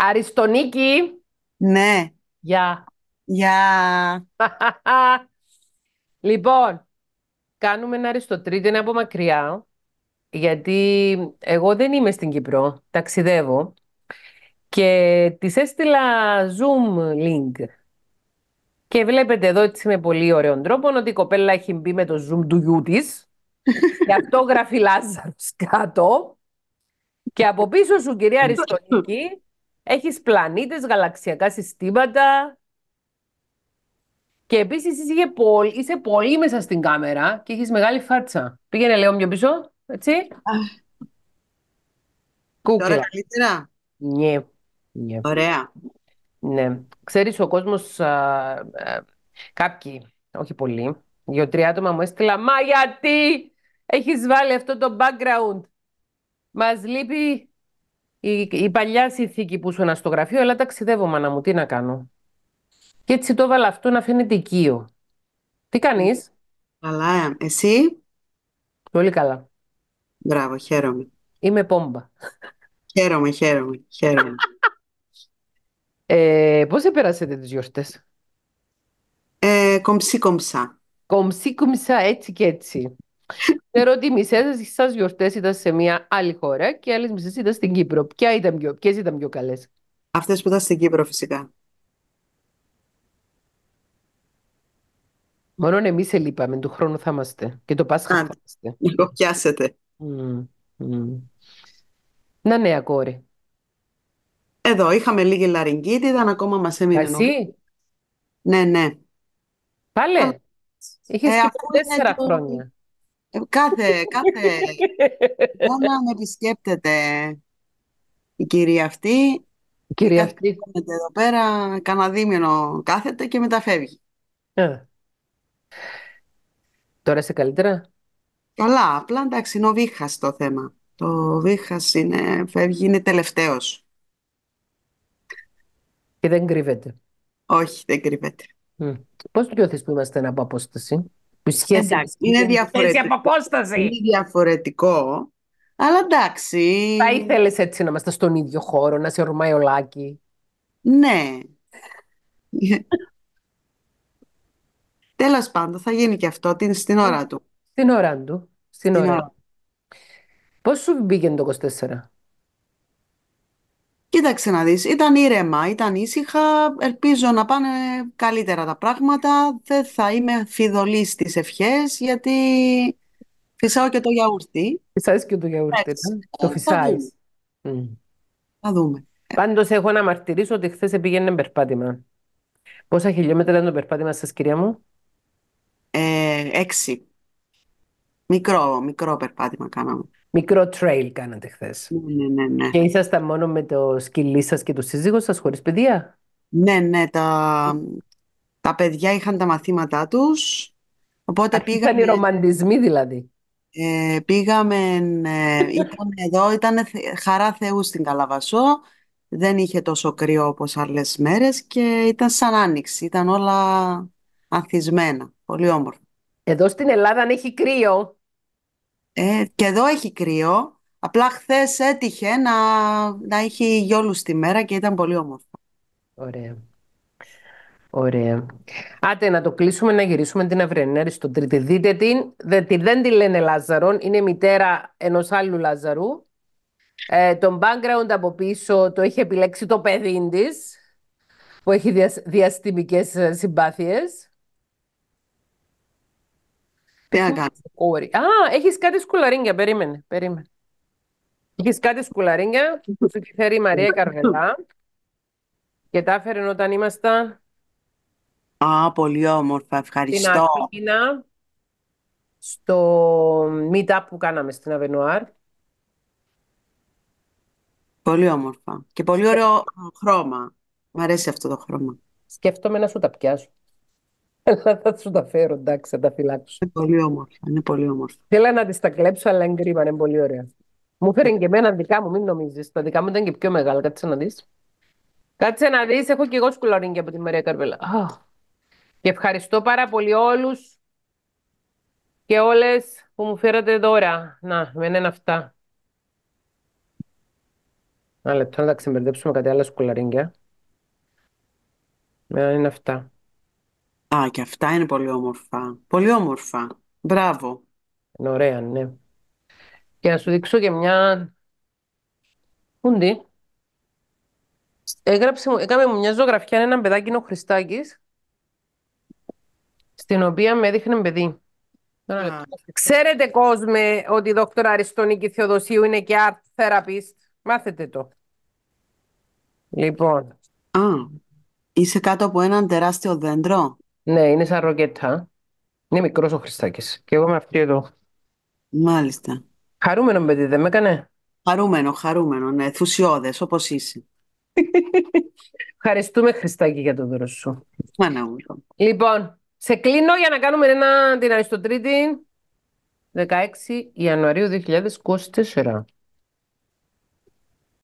Αριστονίκη. Ναι. Γεια. Γεια. Λοιπόν, κάνουμε ένα αριστοτρίτη, είναι από μακριά, γιατί εγώ δεν είμαι στην Κύπρο, ταξιδεύω και της έστειλα Zoom link. Και βλέπετε εδώ, έτσι με πολύ ωραίο τρόπο, ότι η κοπέλα έχει μπει με το Zoom του γιού της. Και αυτό γράφει Λάζαρος κάτω. Και από πίσω σου, κυρία Αριστονίκη, έχεις πλανήτες, γαλαξιακά συστήματα. Και επίσης είσαι πολύ μέσα στην κάμερα και έχεις μεγάλη φάτσα. Πήγαινε, λέω, πιο πίσω, έτσι. Κούκλα. Τώρα καλύτερα. Ναι. Ναι. Ωραία. Ναι. Ξέρεις, ο κόσμος, κάποιοι, όχι πολλοί, 2-3 άτομα μου έστειλα, «Μα γιατί έχεις βάλει αυτό το background? Μας λείπει η παλιά συνθήκη που ήσουν στο γραφείο, αλλά ταξιδεύω, μάνα μου, τι να κάνω». Και έτσι το έβαλα αυτό να φαίνεται οικείο. Τι κάνεις? Καλά, εσύ? Πολύ καλά. Μπράβο, χαίρομαι. Είμαι πόμπα. Χαίρομαι. Πώς επέρασετε τις γιορτές? Κομψή-κομψά. Κομψή-κομψά, έτσι και έτσι. Ξέρω ότι οι μισές σας γιορτές ήταν σε μια άλλη χώρα και οι άλλες μισές ήταν στην Κύπρο. Ποιες ήταν πιο καλές? Αυτές που ήταν στην Κύπρο, φυσικά. Μόνον εμείς ελείπαμε, του χρόνου θα είμαστε. Και το Πάσχα θα είμαστε. Λίγο πιάσετε. Να νέα κόρη. Εδώ είχαμε λίγη λαρυγγίτη, ήταν ακόμα μας έμεινε. Εσύ? Ναι. Πάλε. Είχες και 4 χρόνια. Κάθε μόνα με επισκέπτεται η κυρία αυτή. Η κυρία αυτή. Κάθεται εδώ πέρα, καναδίμηνο κάθεται και μετά φεύγει. Τώρα είσαι καλύτερα? Καλά, απλά εντάξει, είναι ο Βίχας το θέμα. Το Βίχας φεύγει, είναι τελευταίος. Και δεν κρύβεται. Όχι, δεν κρύβεται. Πώς του νιώθεις που είμαστε από απόσταση? Εντάξει, είναι διαφορετικό. Από απόσταση. Είναι διαφορετικό, αλλά εντάξει. Θα ήθελες έτσι να είμαστε στον ίδιο χώρο, να σε ορμάει ο Λάκη? Ναι. Τέλος πάντων, θα γίνει και αυτό στην ώρα του. Στην ώρα του. Πώς σου μπήκε το 24? Κοίταξε να δεις, ήταν ήρεμα, ήταν ήσυχα, ελπίζω να πάνε καλύτερα τα πράγματα, δεν θα είμαι φιδωλή στις ευχές, γιατί φυσάω και το γιαούρτι. Φυσάεις και το γιαούρτι, το φυσάεις. Θα δούμε. Πάντως έχω να μαρτυρήσω ότι χθες πήγαινε περπάτημα. Πόσα χιλιόμετρα ήταν το περπάτημα σας, κυρία μου? 6. Μικρό περπάτημα κάναμε. Μικρό trail κάνατε χθες. Ναι. Και ήσασταν μόνο με το σκυλί σας και το σύζυγό σας, χωρίς παιδιά? Ναι. Τα παιδιά είχαν τα μαθήματά τους. Οπότε πήγαμε. Ήταν οι ρομαντισμοί δηλαδή. Ήταν εδώ, ήταν χαρά Θεού στην Καλαβασό. Δεν είχε τόσο κρύο όπως άλλες μέρες και ήταν σαν άνοιξη. Ήταν όλα ανθισμένα. Πολύ όμορφα. Εδώ στην Ελλάδα αν έχει κρύο. Και εδώ έχει κρύο, απλά χθες έτυχε να έχει γιόλους τη μέρα και ήταν πολύ όμορφο. Ωραία. Άτε να το κλείσουμε, να γυρίσουμε την Αυρενή Αριστοτρίτη. Δείτε την, δεν τη λένε Λάζαρον, είναι μητέρα ενός άλλου Λάζαρου. Τον background από πίσω το έχει επιλέξει το παιδί της, που έχει διαστημικές συμπάθειες. Τι να κάνω. Έχεις κάτι σκουλαρίνια, περίμενε. Έχεις κάτι σκουλαρίνια που σου τη φέρει η Μαρία Καρβελά και τα έφερε όταν ήμασταν. Πολύ όμορφα, ευχαριστώ. Στην Αθήνα, στο meet-up που κάναμε στην Αβενουάρ. Πολύ όμορφα και πολύ ωραίο χρώμα. Μ' αρέσει αυτό το χρώμα. Σκέφτομαι να σου τα πιάσω. Αλλά θα σου τα φέρω, εντάξει, θα τα φυλάξω. Είναι πολύ όμορφα. Θέλω να τις τα κλέψω, αλλά εγκρίμανε, είναι πολύ ωραία. Μου φέρνει και εμένα δικά μου, μην νομίζεις. Τα δικά μου ήταν και πιο μεγάλα, κάτσε να δεις, έχω και εγώ σκουλαρίνγκια από τη Μαρία Καρβελά. Και ευχαριστώ πάρα πολύ όλους και όλες που μου φέρατε δώρα. Να, εμένα είναι αυτά. Ένα λεπτό να τα ξεμπερδέψουμε κάτι άλλα σκουλαρίνγκια. Είναι αυτά. Α, και αυτά είναι πολύ όμορφα. Πολύ όμορφα. Μπράβο. Είναι ωραία, ναι. Και να σου δείξω και μια. Πούντι. Έκαμε μου μια ζωγραφιά έναν παιδάκι, είναι ο Χριστάκης, στην οποία με έδειχνε παιδί. Ένα Α, λεπτό. Ξέρετε, κόσμε, ότι η δόκτωρα Αριστονίκη Θεοδοσίου είναι και art therapist. Μάθετε το. Λοιπόν, α, είσαι κάτω από έναν τεράστιο δέντρο. ναι, είναι σαν ροκέτα. Είναι μικρός ο Χριστάκης. Και εγώ με αυτή εδώ. Μάλιστα. Χαρούμενο παιδί, δεν με έκανε. Χαρούμενο, χαρούμενο, ναι, ενθουσιώδες, όπως είσαι. Ευχαριστούμε, Χριστάκη, για το δώρο σου. Μάνα μου. Λοιπόν, σε κλείνω για να κάνουμε την Αριστοτρίτη 16 Ιανουαρίου 2024.